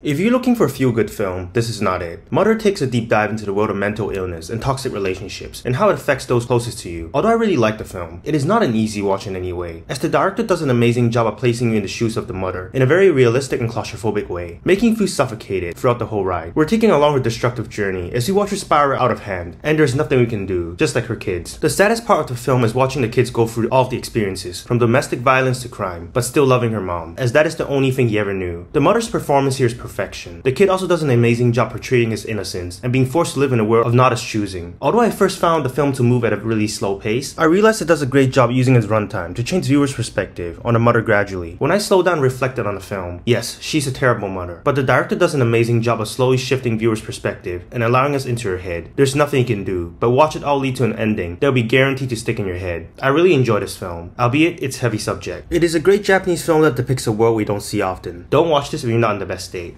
If you're looking for a feel-good film, this is not it. Mother takes a deep dive into the world of mental illness and toxic relationships and how it affects those closest to you. Although I really like the film, it is not an easy watch in any way, as the director does an amazing job of placing you in the shoes of the mother in a very realistic and claustrophobic way, making you feel suffocated throughout the whole ride. We're taking a longer destructive journey as you watch her spiral out of hand, and there's nothing we can do, just like her kids. The saddest part of the film is watching the kids go through all of the experiences, from domestic violence to crime, but still loving her mom, as that is the only thing you ever knew. The mother's performance here is perfection. The kid also does an amazing job portraying his innocence and being forced to live in a world of not his choosing. Although I first found the film to move at a really slow pace, I realized it does a great job using its runtime to change viewers' perspective on the mother gradually. When I slowed down and reflected on the film, yes, she's a terrible mother, but the director does an amazing job of slowly shifting viewers' perspective and allowing us into her head. There's nothing you can do, but watch it all lead to an ending that'll be guaranteed to stick in your head. I really enjoy this film, albeit it's heavy subject. It is a great Japanese film that depicts a world we don't see often. Don't watch this if you're not in the best state.